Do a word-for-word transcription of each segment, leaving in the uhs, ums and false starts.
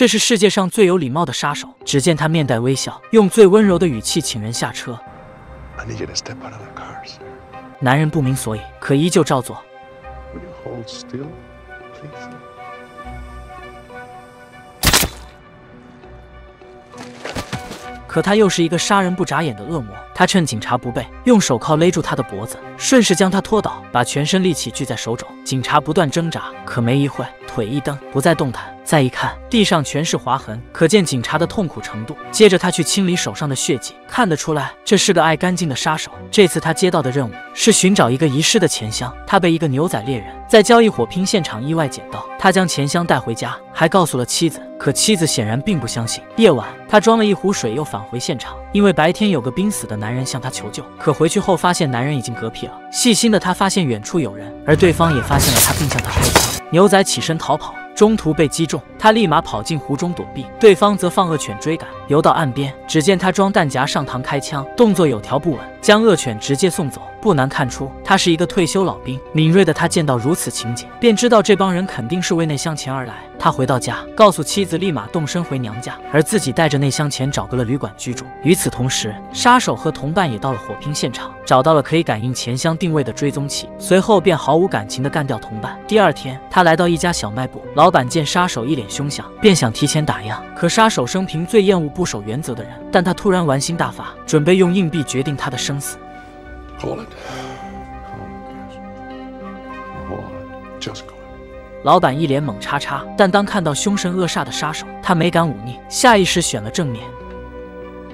这是世界上最有礼貌的杀手。只见他面带微笑，用最温柔的语气请人下车。男人不明所以，可依旧照做。 可他又是一个杀人不眨眼的恶魔。他趁警察不备，用手铐勒住他的脖子，顺势将他拖倒，把全身力气聚在手肘。警察不断挣扎，可没一会腿一蹬，不再动弹。再一看，地上全是划痕，可见警察的痛苦程度。接着他去清理手上的血迹，看得出来这是个爱干净的杀手。这次他接到的任务是寻找一个遗失的钱箱。他被一个牛仔猎人在交易火拼现场意外捡到，他将钱箱带回家，还告诉了妻子。 可妻子显然并不相信。夜晚，他装了一壶水，又返回现场，因为白天有个濒死的男人向他求救。可回去后发现男人已经嗝屁了。细心的他发现远处有人，而对方也发现了他，并向他开枪。牛仔起身逃跑，中途被击中，他立马跑进湖中躲避。对方则放恶犬追赶，游到岸边，只见他装弹夹上膛开枪，动作有条不紊，将恶犬直接送走。 不难看出，他是一个退休老兵。敏锐的他见到如此情景，便知道这帮人肯定是为那箱钱而来。他回到家，告诉妻子立马动身回娘家，而自己带着那箱钱找个了旅馆居住。与此同时，杀手和同伴也到了火拼现场，找到了可以感应钱箱定位的追踪器，随后便毫无感情地干掉同伴。第二天，他来到一家小卖部，老板见杀手一脸凶相，便想提前打烊。可杀手生平最厌恶不守原则的人，但他突然玩心大发，准备用硬币决定他的生死。 老板一脸懵叉叉，但当看到凶神恶煞的杀手，他没敢忤逆，下意识选了正面。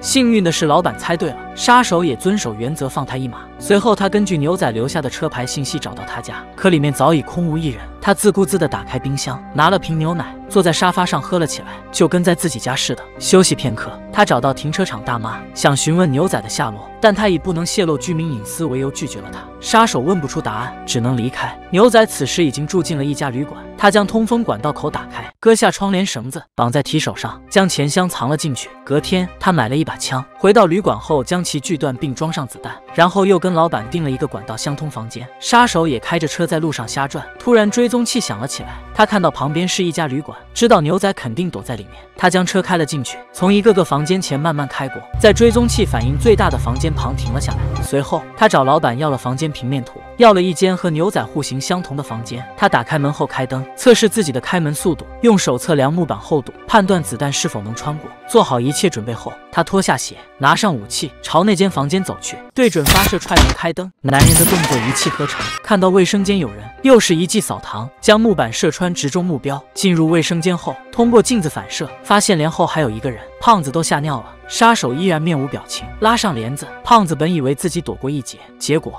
幸运的是，老板猜对了，杀手也遵守原则，放他一马。随后，他根据牛仔留下的车牌信息找到他家，可里面早已空无一人。他自顾自地打开冰箱，拿了瓶牛奶，坐在沙发上喝了起来，就跟在自己家似的。休息片刻，他找到停车场大妈，想询问牛仔的下落。 但他以不能泄露居民隐私为由拒绝了他。杀手问不出答案，只能离开。牛仔此时已经住进了一家旅馆，他将通风管道口打开，割下窗帘绳子绑在提手上，将钱箱藏了进去。隔天，他买了一把枪，回到旅馆后将其锯断并装上子弹，然后又跟老板订了一个管道相通房间。杀手也开着车在路上瞎转，突然追踪器响了起来，他看到旁边是一家旅馆，知道牛仔肯定躲在里面。他将车开了进去，从一个个房间前慢慢开过，在追踪器反应最大的房间 旁停了下来。随后，他找老板要了房间平面图，要了一间和牛仔户型相同的房间。他打开门后开灯，测试自己的开门速度，用手测量木板厚度，判断子弹是否能穿过。做好一切准备后，他脱下鞋，拿上武器，朝那间房间走去，对准发射，踹门开灯。男人的动作一气呵成，看到卫生间有人，又是一记扫膛，将木板射穿，直中目标。进入卫生间后，通过镜子反射，发现帘后还有一个人，胖子都吓尿了。 杀手依然面无表情，拉上帘子。胖子本以为自己躲过一劫，结果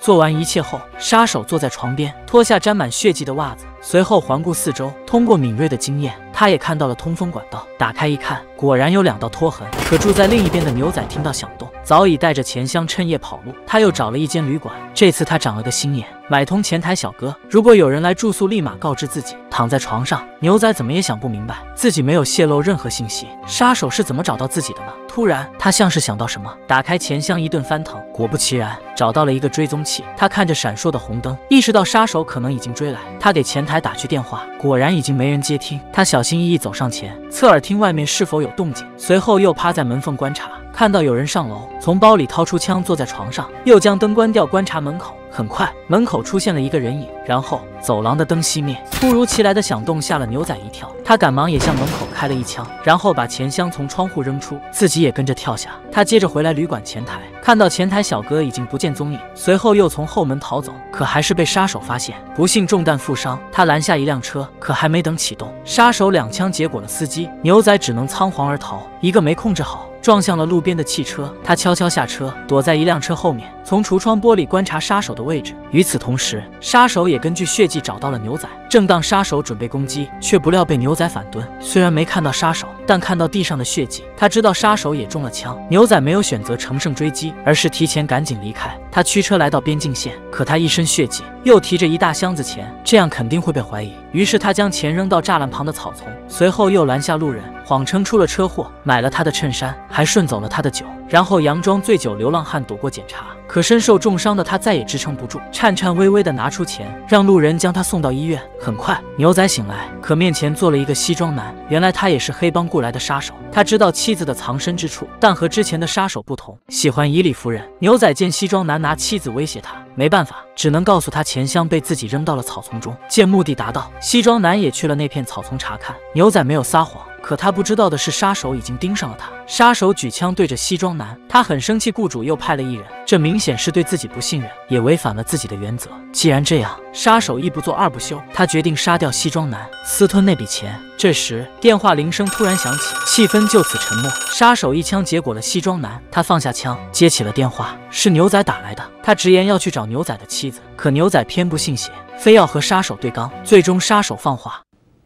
做完一切后，杀手坐在床边，脱下沾满血迹的袜子，随后环顾四周。通过敏锐的经验，他也看到了通风管道。打开一看，果然有两道拖痕。可住在另一边的牛仔听到响动，早已带着钱箱趁夜跑路。他又找了一间旅馆，这次他长了个心眼，买通前台小哥，如果有人来住宿，立马告知自己。 躺在床上，牛仔怎么也想不明白，自己没有泄露任何信息，杀手是怎么找到自己的呢？突然，他像是想到什么，打开钱箱一顿翻腾，果不其然，找到了一个追踪器。他看着闪烁的红灯，意识到杀手可能已经追来。他给前台打去电话，果然已经没人接听。他小心翼翼走上前，侧耳听外面是否有动静，随后又趴在门缝观察，看到有人上楼，从包里掏出枪，坐在床上，又将灯关掉，观察门口。 很快，门口出现了一个人影，然后走廊的灯熄灭。突如其来的响动吓了牛仔一跳，他赶忙也向门口开了一枪，然后把钱箱从窗户扔出，自己也跟着跳下。他接着回来旅馆前台，看到前台小哥已经不见踪影，随后又从后门逃走，可还是被杀手发现，不幸中弹负伤。他拦下一辆车，可还没等启动，杀手两枪结果了司机，牛仔只能仓皇而逃，一个没控制好， 撞向了路边的汽车，他悄悄下车，躲在一辆车后面，从橱窗玻璃观察杀手的位置。与此同时，杀手也根据血迹找到了牛仔。正当杀手准备攻击，却不料被牛仔反蹲。虽然没看到杀手，但看到地上的血迹，他知道杀手也中了枪。牛仔没有选择乘胜追击，而是提前赶紧离开。他驱车来到边境线，可他一身血迹，又提着一大箱子钱，这样肯定会被怀疑。于是他将钱扔到栅栏旁的草丛，随后又拦下路人，谎称出了车祸，买了他的衬衫， 还顺走了他的酒。然后佯装醉酒流浪汉躲过检查。可身受重伤的他再也支撑不住，颤颤巍巍地拿出钱，让路人将他送到医院。很快，牛仔醒来，可面前坐了一个西装男。原来他也是黑帮雇来的杀手。他知道妻子的藏身之处，但和之前的杀手不同，喜欢以理服人。牛仔见西装男拿妻子威胁他，没办法，只能告诉他钱箱被自己扔到了草丛中。见目的达到，西装男也去了那片草丛查看。牛仔没有撒谎。 可他不知道的是，杀手已经盯上了他。杀手举枪对着西装男，他很生气，雇主又派了一人，这明显是对自己不信任，也违反了自己的原则。既然这样，杀手一不做二不休，他决定杀掉西装男，私吞那笔钱。这时，电话铃声突然响起，气氛就此沉默。杀手一枪结果了西装男，他放下枪，接起了电话，是牛仔打来的。他直言要去找牛仔的妻子，可牛仔偏不信邪，非要和杀手对刚。最终，杀手放话。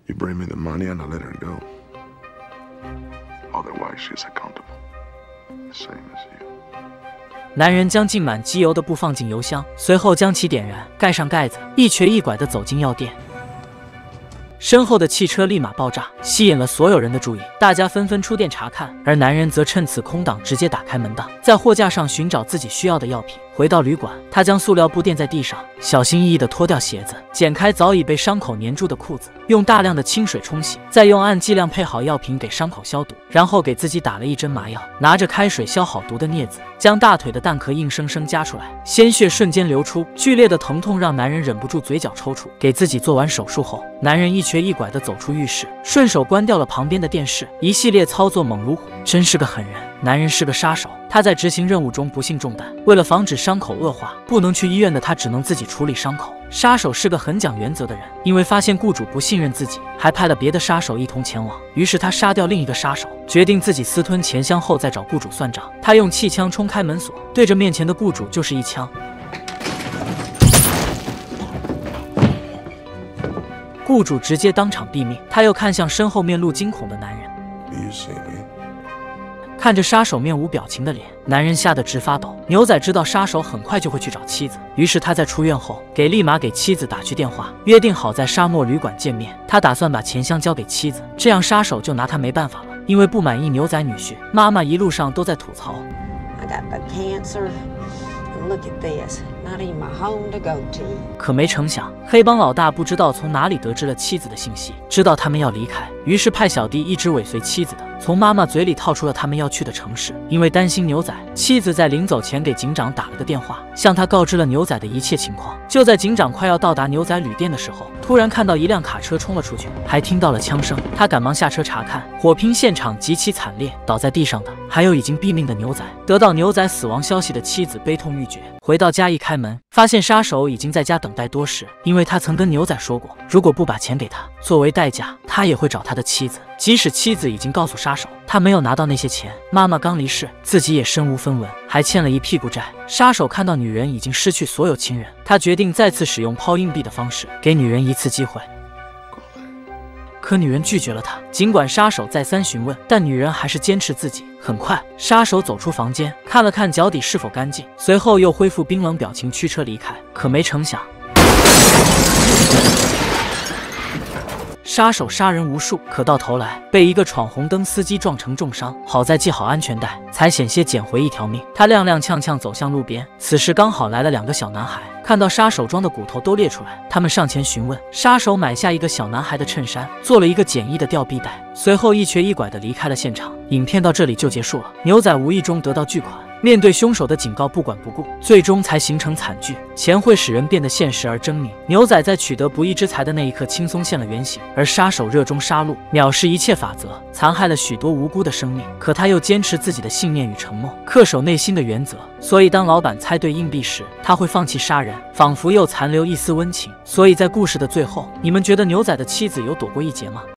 You bring me the money and I let her go. Otherwise, she's accountable, the same as you. 男人将浸满机油的布放进油箱，随后将其点燃，盖上盖子，一瘸一拐地走进药店。身后的汽车立马爆炸，吸引了所有人的注意，大家纷纷出店查看，而男人则趁此空档直接打开门档，在货架上寻找自己需要的药品。 回到旅馆，他将塑料布垫在地上，小心翼翼地脱掉鞋子，剪开早已被伤口粘住的裤子，用大量的清水冲洗，再用按剂量配好药品给伤口消毒，然后给自己打了一针麻药。拿着开水消好毒的镊子，将大腿的蛋壳硬生生夹出来，鲜血瞬间流出，剧烈的疼痛让男人忍不住嘴角抽搐。给自己做完手术后，男人一瘸一拐地走出浴室，顺手关掉了旁边的电视。一系列操作猛如虎，真是个狠人。男人是个杀手。 他在执行任务中不幸中弹，为了防止伤口恶化，不能去医院的他只能自己处理伤口。杀手是个很讲原则的人，因为发现雇主不信任自己，还派了别的杀手一同前往。于是他杀掉另一个杀手，决定自己私吞钱箱后再找雇主算账。他用气枪冲开门锁，对着面前的雇主就是一枪。 雇主直接当场毙命。他又看向身后面露惊恐的男人。 看着杀手面无表情的脸，男人吓得直发抖。牛仔知道杀手很快就会去找妻子，于是他在出院后给立马给妻子打去电话，约定好在沙漠旅馆见面。他打算把钱箱交给妻子，这样杀手就拿他没办法了。因为不满意牛仔女婿，妈妈一路上都在吐槽。 Look at this, not even my home to go to. 可没成想，黑帮老大不知道从哪里得知了妻子的信息，知道他们要离开，于是派小弟一直尾随妻子的，从妈妈嘴里套出了他们要去的城市。因为担心牛仔，妻子在临走前给警长打了个电话，向他告知了牛仔的一切情况。就在警长快要到达牛仔旅店的时候，突然看到一辆卡车冲了出去，还听到了枪声。他赶忙下车查看，火拼现场极其惨烈，倒在地上的还有已经毙命的牛仔。得到牛仔死亡消息的妻子悲痛欲绝。 回到家一开门，发现杀手已经在家等待多时，因为他曾跟牛仔说过，如果不把钱给他，作为代价，他也会找他的妻子。即使妻子已经告诉杀手，他没有拿到那些钱，妈妈刚离世，自己也身无分文，还欠了一屁股债。杀手看到女人已经失去所有亲人，他决定再次使用抛硬币的方式，给女人一次机会。 可女人拒绝了他，尽管杀手再三询问，但女人还是坚持自己。很快，杀手走出房间，看了看脚底是否干净，随后又恢复冰冷表情，驱车离开。可没成想，杀手杀人无数，可到头来被一个闯红灯司机撞成重伤。好在系好安全带，才险些捡回一条命。他踉踉跄跄走向路边，此时刚好来了两个小男孩。 看到杀手装的骨头都裂出来，他们上前询问。杀手买下一个小男孩的衬衫，做了一个简易的吊臂带，随后一瘸一拐地离开了现场。影片到这里就结束了。牛仔无意中得到巨款，面对凶手的警告不管不顾，最终才形成惨剧。钱会使人变得现实而狰狞。牛仔在取得不义之财的那一刻轻松现了原形，而杀手热衷杀戮，藐视一切法则，残害了许多无辜的生命。可他又坚持自己的信念与承诺，恪守内心的原则。所以当老板猜对硬币时，他会放弃杀人。 仿佛又残留一丝温情，所以在故事的最后，你们觉得牛仔的妻子有躲过一劫吗？